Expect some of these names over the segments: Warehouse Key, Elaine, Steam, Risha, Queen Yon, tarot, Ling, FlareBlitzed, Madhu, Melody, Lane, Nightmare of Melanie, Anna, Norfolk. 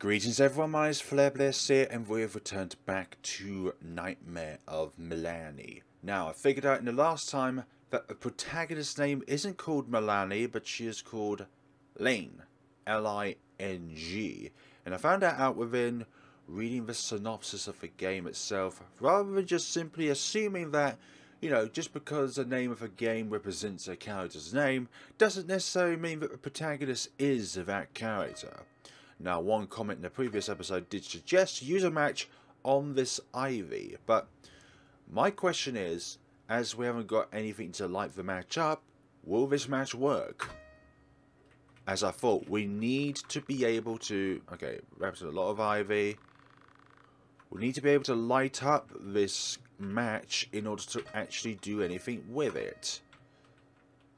Greetings everyone, my name is FlareBlitzed here, and we have returned back to Nightmare of Melanie. Now, I figured out in the last time that the protagonist's name isn't called Melanie, but she is called Lane, L-I-N-G. And I found that out within reading the synopsis of the game itself, rather than just simply assuming that, you know, just because the name of a game represents a character's name, doesn't necessarily mean that the protagonist is that character. Now, one comment in the previous episode did suggest to use a match on this Ivy, but my question is, as we haven't got anything to light the match up, will this match work? As I thought, we need to be able to... okay, wrapped in a lot of Ivy. We need to be able to light up this match in order to actually do anything with it.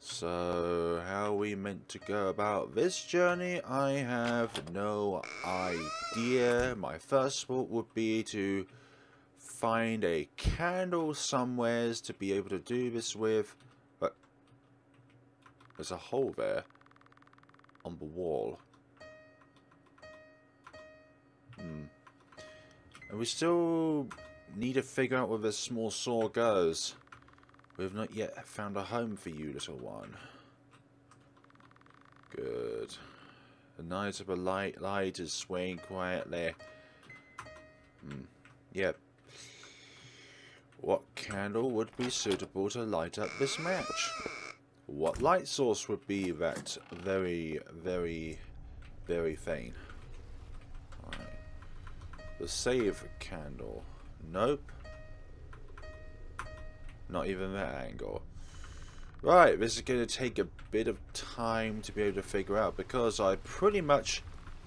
So, how are we meant to go about this journey? I have no idea. My first thought would be to find a candle somewheres to be able to do this with. But there's a hole there on the wall. And we still need to figure out where this small saw goes. We've not yet found a home for you, little one. Good. The night of a light is swaying quietly. Yep. What candle would be suitable to light up this match? What light source would be that very thing? Alright. The save candle. Nope. Not even that angle. Right, this is going to take a bit of time to be able to figure out, because I pretty much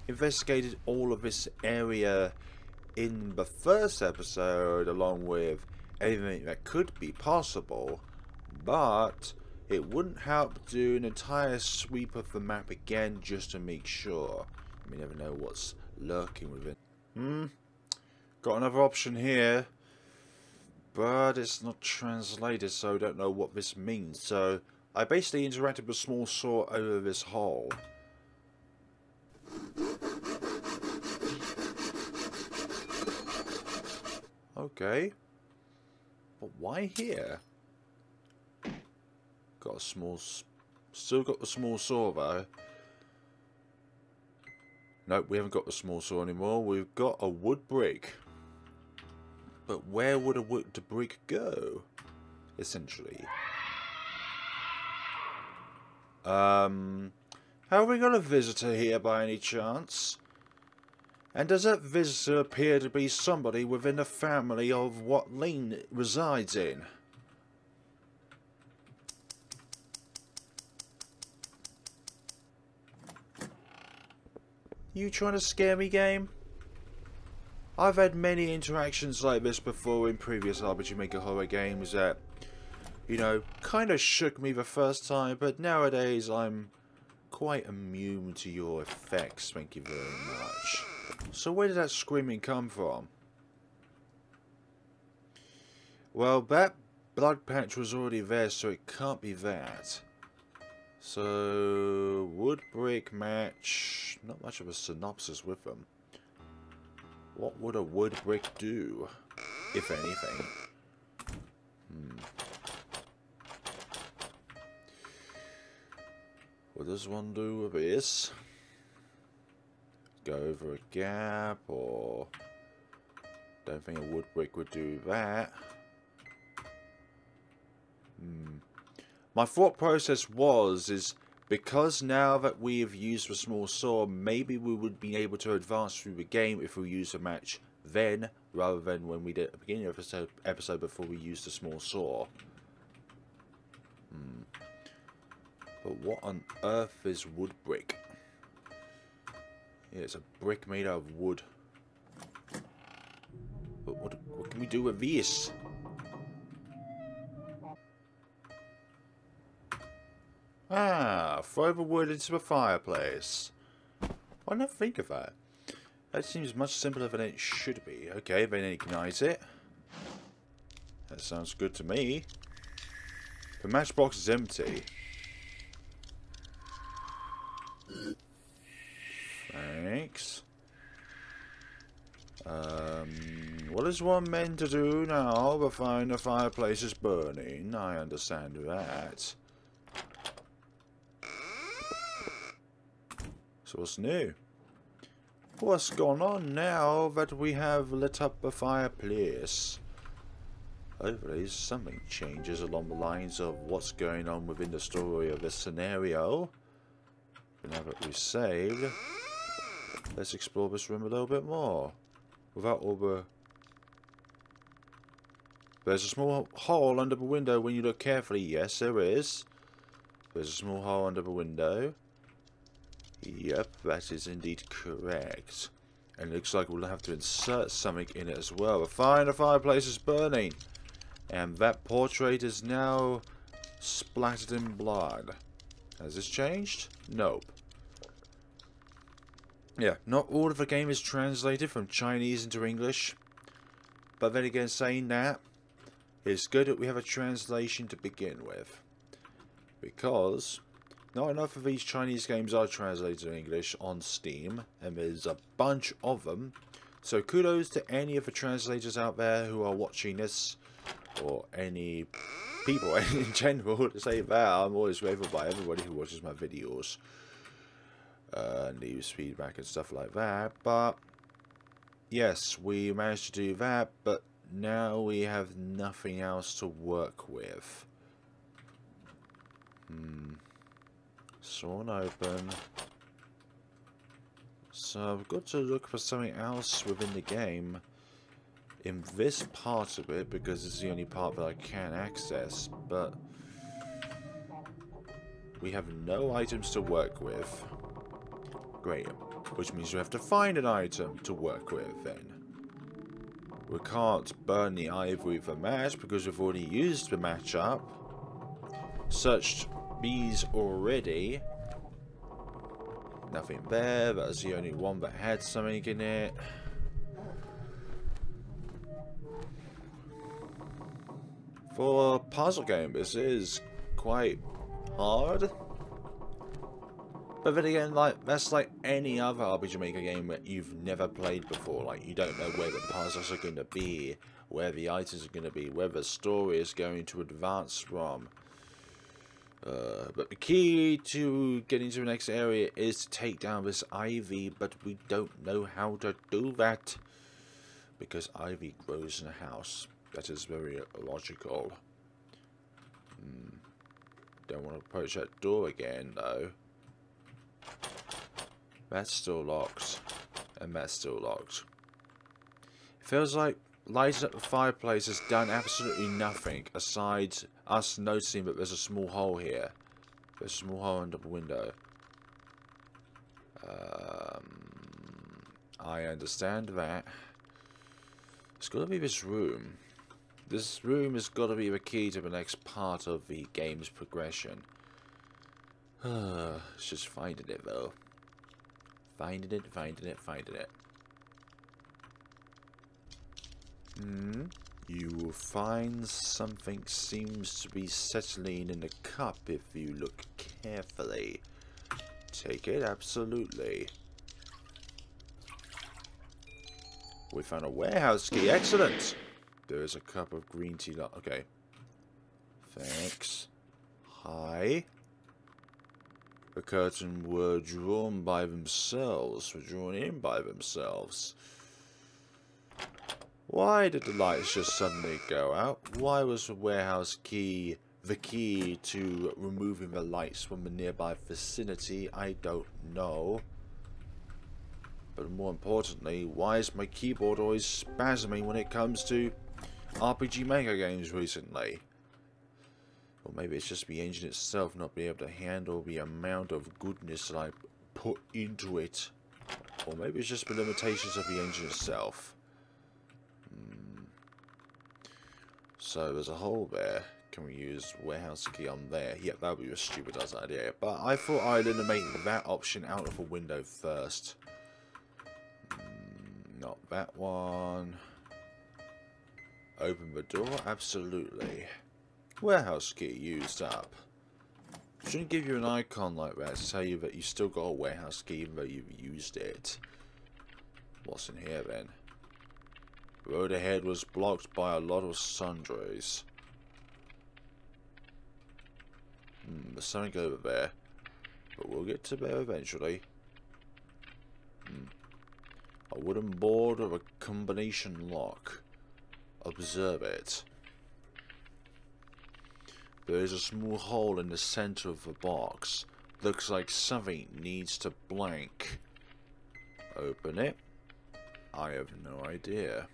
investigated all of this area in the first episode, along with everything that could be possible, but it wouldn't help to do an entire sweep of the map again just to make sure. We never know what's lurking within. Got another option here. But it's not translated, so I don't know what this means. So I basically interacted with small saw over this hole. Okay. But why here? Got a small... still got the small saw, though. Nope, we haven't got the small saw anymore. We've got a wood brick. But where would the brick go, essentially? Have we got a visitor here by any chance? And does that visitor appear to be somebody within the family of what Lane resides in? You trying to scare me, game? I've had many interactions like this before in previous RPG Maker horror games that, you know, kind of shook me the first time, but nowadays I'm quite immune to your effects, thank you very much. So where did that screaming come from? Well, that blood patch was already there, so it can't be that. So, wood brick match, not much of a synopsis with them. What would a wood brick do, if anything? What does one do with this? Go over a gap, or... don't think a wood brick would do that. My thought process is because now that we've used the small saw, maybe we would be able to advance through the game if we use a match then, rather than when we did at the beginning of the episode before we used the small saw. But what on earth is wood brick? Yeah, it's a brick made out of wood. But what can we do with this? Ah, throw the wood into the fireplace. Why not think of that? That seems much simpler than it should be. Okay, then ignite it. That sounds good to me. The matchbox is empty. Thanks. What is one meant to do now but find the fireplace is burning? I understand that. So what's new? What's going on now that we have lit up a fireplace? Hopefully something changes along the lines of what's going on within the story of this scenario. Now that we've saved, let's explore this room a little bit more. Without all the... There's a small hole under the window when you look carefully. Yes, there is. There's a small hole under the window. Yep, that is indeed correct. And it looks like we'll have to insert something in it as well. The fire in the fireplace is burning. And that portrait is now splattered in blood. Has this changed? Nope. Yeah, not all of the game is translated from Chinese into English. But then again, saying that, it's good that we have a translation to begin with. Because not enough of these Chinese games are translated to English on Steam, and there's a bunch of them. So kudos to any of the translators out there who are watching this, or any people in general, to say that. I'm always grateful by everybody who watches my videos, leaves feedback and stuff like that. But yes, we managed to do that, but now we have nothing else to work with. Sawn open. So I've got to look for something else within the game in this part of it, because it's the only part that I can access, but we have no items to work with. Great, which means we have to find an item to work with then. We can't burn the ivory for match because we've already used the match up. Searched these already. Nothing there. That's the only one that had something in it. For a puzzle game, this is quite hard. But then again, like, that's like any other RPG Maker game that you've never played before. Like, you don't know where the puzzles are going to be, where the items are going to be, where the story is going to advance from. But the key to getting to the next area is to take down this ivy, but we don't know how to do that because ivy grows in a house. That is very logical. Don't want to approach that door again though. That's still locked, and that's still locked. It feels like lighting up the fireplace has done absolutely nothing aside us noticing that there's a small hole here. There's a small hole under the window. I understand that. It's got to be this room. This room has got to be the key to the next part of the game's progression. It's just finding it though. Finding it, finding it, finding it. You will find something seems to be settling in the cup if you look carefully. Take it, absolutely. We found a warehouse key. Excellent. There is a cup of green tea. Okay. Thanks. Hi. The curtain were drawn by themselves. Were drawn in by themselves. Why did the lights just suddenly go out? Why was the warehouse key the key to removing the lights from the nearby vicinity? I don't know. But more importantly, why is my keyboard always spasming when it comes to RPG Maker games recently? Or maybe it's just the engine itself not being able to handle the amount of goodness that I put into it. Or maybe it's just the limitations of the engine itself. So there's a hole there. Can we use warehouse key on there? Yeah, that would be a stupid ass idea. But I thought I'd eliminate that option out of a window first. Not that one. Open the door? Absolutely. Warehouse key used up. Shouldn't give you an icon like that to tell you that you still got a warehouse key even though you've used it. What's in here then? The road ahead was blocked by a lot of sunrays. There's something over there. But we'll get to there eventually. A wooden board with a combination lock. Observe it. There is a small hole in the center of the box. Looks like something needs to blank. Open it. I have no idea.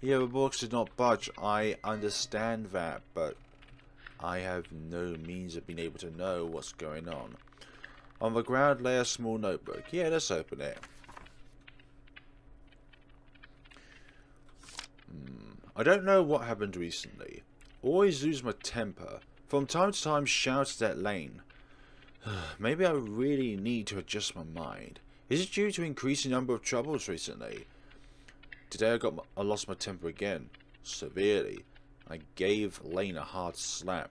Here the box did not budge. I understand that, but I have no means of being able to know what's going on. On the ground lay a small notebook. Yeah, let's open it. I don't know what happened recently. Always lose my temper. From time to time shouted at Lane. Maybe I really need to adjust my mind. Is it due to increasing number of troubles recently? Today I lost my temper again. Severely. I gave Lane a hard slap.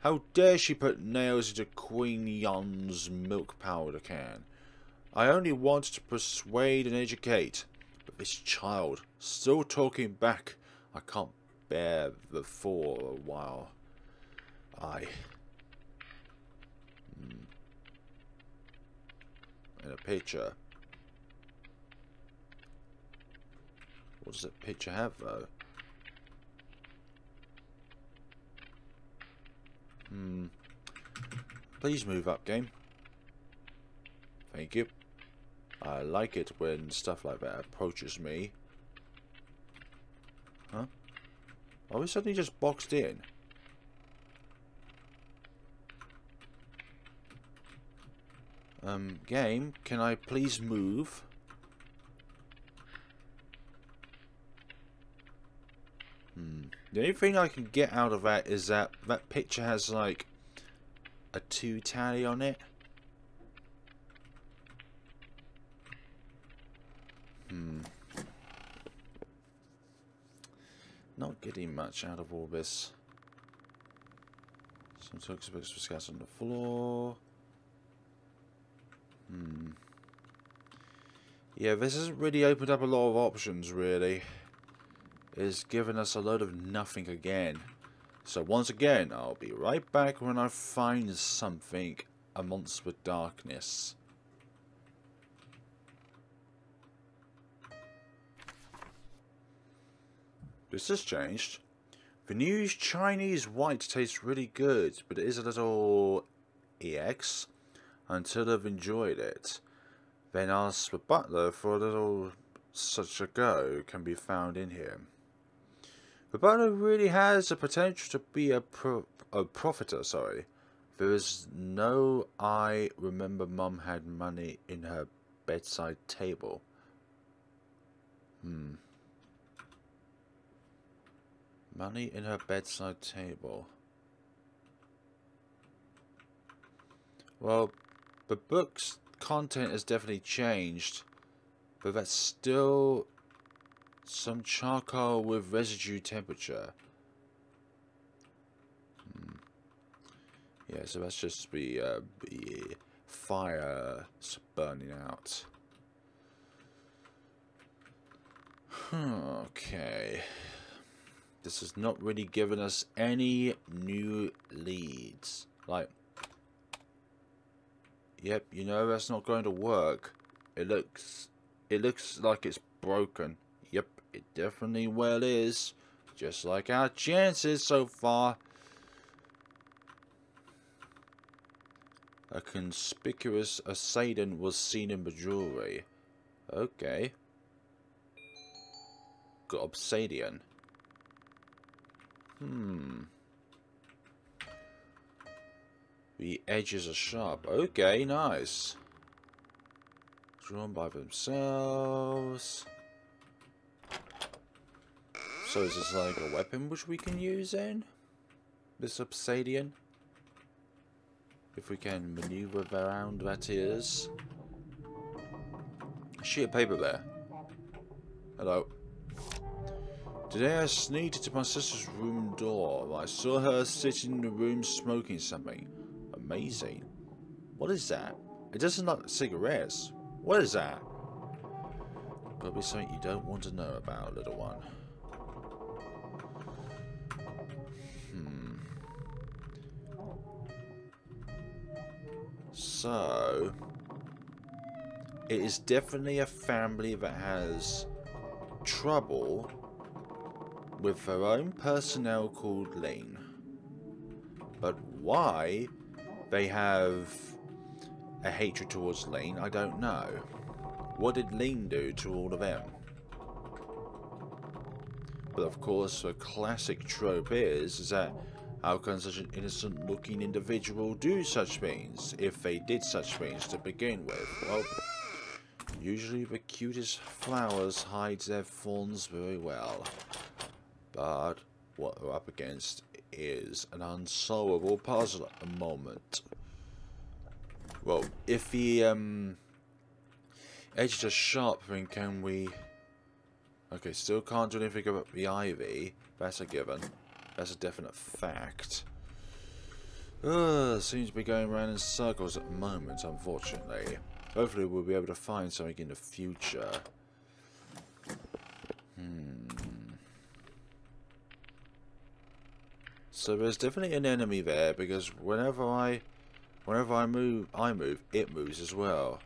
How dare she put nails into Queen Yon's milk powder can. I only wanted to persuade and educate. But this child, still talking back. I can't bear the for a while. In a picture. What does that picture have though? Please move up, game. Thank you. I like it when stuff like that approaches me. Huh? Are we suddenly just boxed in? Game, can I please move? The only thing I can get out of that is that that picture has like a 2 tally on it. Not getting much out of all this. Some textbooks were scattered on the floor. Yeah, this hasn't really opened up a lot of options, really. It's given us a load of nothing again. So once again, I'll be right back when I find something amongst the darkness. This has changed. The new Chinese white tastes really good, but it is a little EX until I've enjoyed it. Then ask the butler for a little such a go can be found in here. The butler really has the potential to be a profiteer, sorry. There is no I remember Mum had money in her bedside table. Money in her bedside table. Well, the book's content has definitely changed, but that's still some charcoal with residue temperature. Yeah, so that's just the fire burning out. Okay. This has not really given us any new leads. Like, yep, you know that's not going to work. It looks like it's broken. Yep, it definitely well is. Just like our chances so far. A conspicuous assailant was seen in the jewelry. Okay. Got obsidian. The edges are sharp. Okay, nice. Drawn by themselves. So is this like a weapon which we can use in? This obsidian? If we can maneuver around, that is. A sheet of paper there. Hello. Today I sneaked into my sister's room door. I saw her sitting in the room smoking something. Amazing. What is that? It doesn't look like cigarettes. What is that? There'll be something you don't want to know about, little one. So, it is definitely a family that has trouble with their own personnel called Lane. But why they have a hatred towards Lane, I don't know. What did Ling do to all of them? But of course, the classic trope is that how can such an innocent looking individual do such things, if they did such things to begin with? Well, usually the cutest flowers hide their thorns very well. But what we're up against is an unsolvable puzzle at the moment. Well, if the edges are sharp, then can we... Okay, still can't do anything about the ivy. That's a given. That's a definite fact. Seems to be going around in circles at the moment, unfortunately. Hopefully we'll be able to find something in the future. So there's definitely an enemy there, because whenever I move, it moves as well.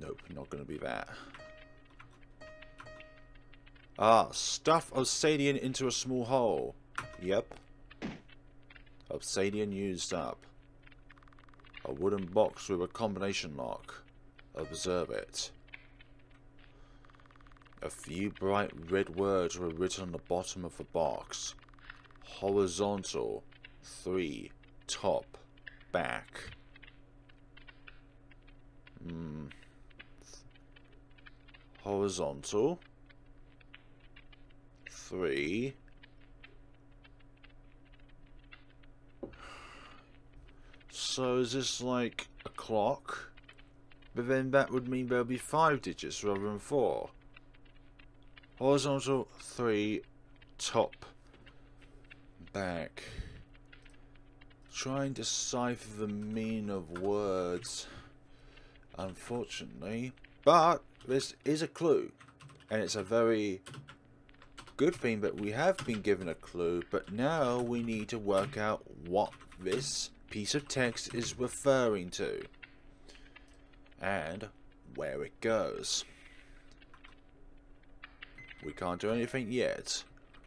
Nope, not going to be that. Ah, stuff obsidian into a small hole. Yep. Obsidian used up. A wooden box with a combination lock. Observe it. A few bright red words were written on the bottom of the box. Horizontal. 3. Top. Back. Horizontal. 3. So is this like a clock? But then that would mean there'll be 5 digits rather than 4. Horizontal, 3, top, back. Try and decipher the meaning of words, unfortunately. But this is a clue, and it's a very good thing that we have been given a clue, but now we need to work out what this piece of text is referring to and where it goes. We can't do anything yet.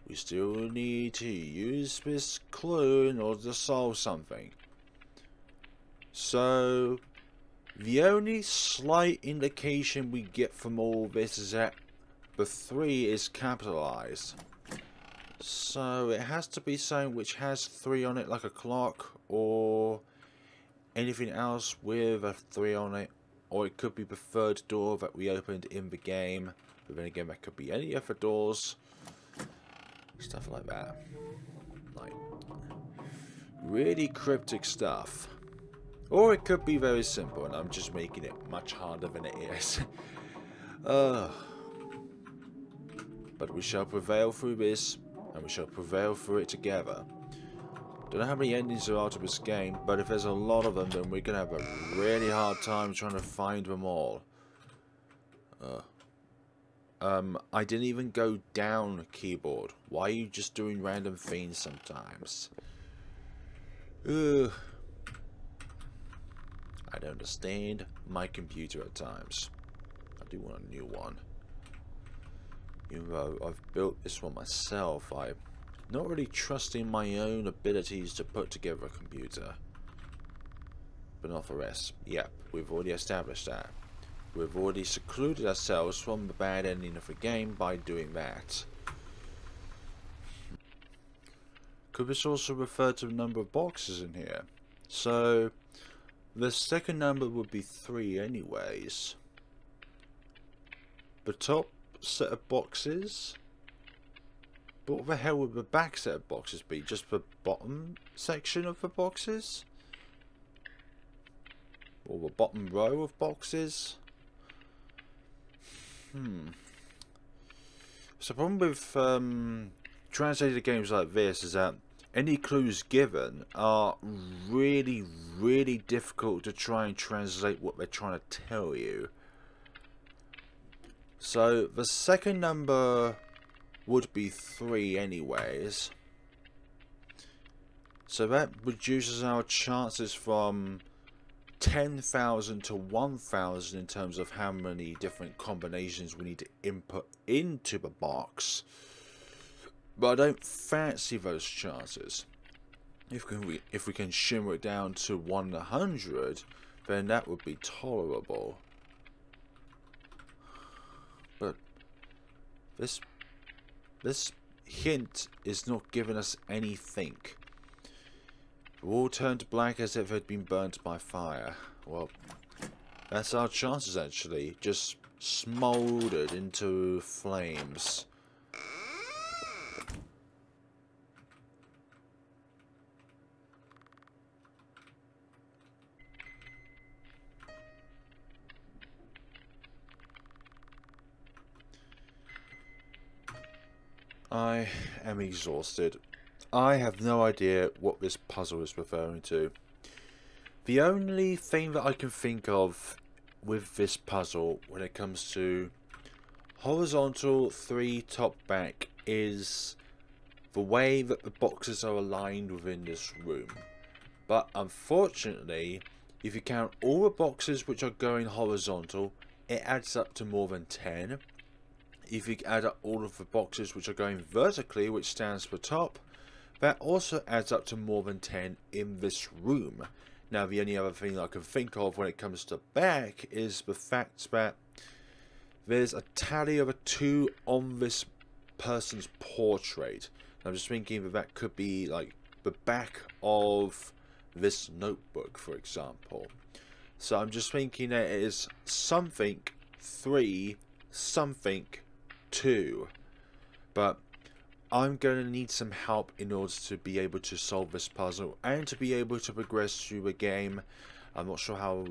We still need to use this clue in order to solve something. So, the only slight indication we get from all this is that the 3 is capitalized. So, it has to be something which has 3 on it, like a clock, or anything else with a 3 on it. Or it could be the 3rd door that we opened in the game. But then again, that could be any other doors. Stuff like that. Like, really cryptic stuff. Or it could be very simple, and I'm just making it much harder than it is. But we shall prevail through this, and we shall prevail through it together. Don't know how many endings there are to this game, but if there's a lot of them, then we're going to have a really hard time trying to find them all. I didn't even go down keyboard. Why are you just doing random things sometimes? I don't understand my computer at times. I do want a new one. Even though I've built this one myself, I'm not really trusting my own abilities to put together a computer. But not for rest. Yep, we've already established that. We've already secluded ourselves from the bad ending of the game by doing that. Could this also refer to the number of boxes in here? So, the second number would be 3 anyways. The top set of boxes? But what the hell would the back set of boxes be? Just the bottom section of the boxes? Or the bottom row of boxes? So the problem with translated games like this is that any clues given are really, really difficult to try and translate what they're trying to tell you. So the second number would be 3 anyways. So that reduces our chances from 10,000 to 1,000 in terms of how many different combinations we need to input into the box. But I don't fancy those chances. If we can shimmer it down to 1 in 100, then that would be tolerable. But this hint is not giving us anything. The wall turned black as if it had been burnt by fire. Well, that's our chances actually. Just smouldered into flames. I am exhausted. I have no idea what this puzzle is referring to. The only thing that I can think of with this puzzle when it comes to horizontal 3 top back is the way that the boxes are aligned within this room. But unfortunately, if you count all the boxes which are going horizontal, it adds up to more than 10. If you add up all of the boxes which are going vertically, which stands for top, that also adds up to more than 10 in this room. Now, the only other thing I can think of when it comes to back is the fact that there's a tally of a 2 on this person's portrait. I'm just thinking that that could be like the back of this notebook, for example. So I'm just thinking that it is something 3, something 2, but I'm going to need some help in order to be able to solve this puzzle and to be able to progress through the game. I'm not sure how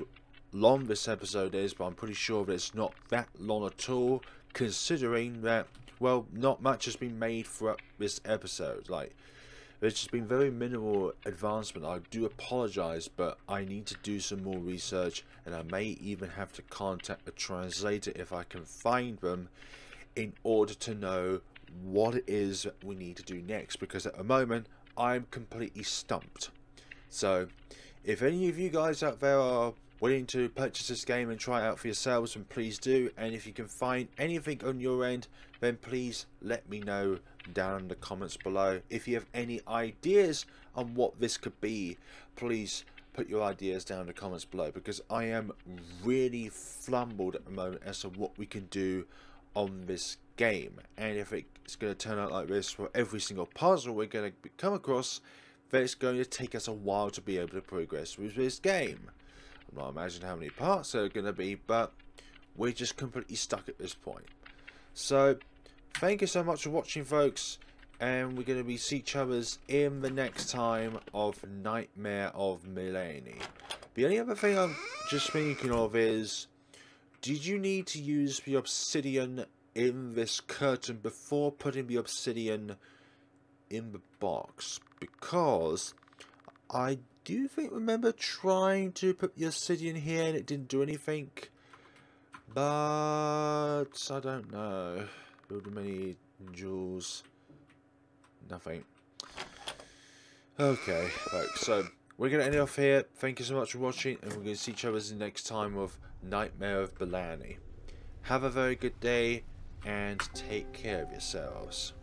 long this episode is, but I'm pretty sure that it's not that long at all, considering that, well, not much has been made throughout this episode. Like, there's just been very minimal advancement. I do apologize, but I need to do some more research, and I may even have to contact a translator if I can find them in order to know what it is that we need to do next, because at the moment I'm completely stumped. So if any of you guys out there are willing to purchase this game and try it out for yourselves, then please do. And if you can find anything on your end, then please let me know down in the comments below. If you have any ideas on what this could be, please put your ideas down in the comments below, because I am really flumbled at the moment as to what we can do on this game. And if it's going to turn out like this for every single puzzle we're going to come across, then it's going to take us a while to be able to progress with this game. I'm not imagining how many parts there are going to be, but we're just completely stuck at this point. So thank you so much for watching, folks, and we're going to be see each other's in the next time of Nightmare of Melanie. The only other thing I'm just thinking of is, did you need to use the obsidian in this curtain before putting the obsidian in the box? Because I do think, remember trying to put the obsidian here and it didn't do anything. But I don't know. Build many jewels. Nothing. Okay, folks, so we're going to end off here. Thank you so much for watching, and we're going to see each other in the next time of Nightmare of Melanie. Have a very good day, and take care of yourselves.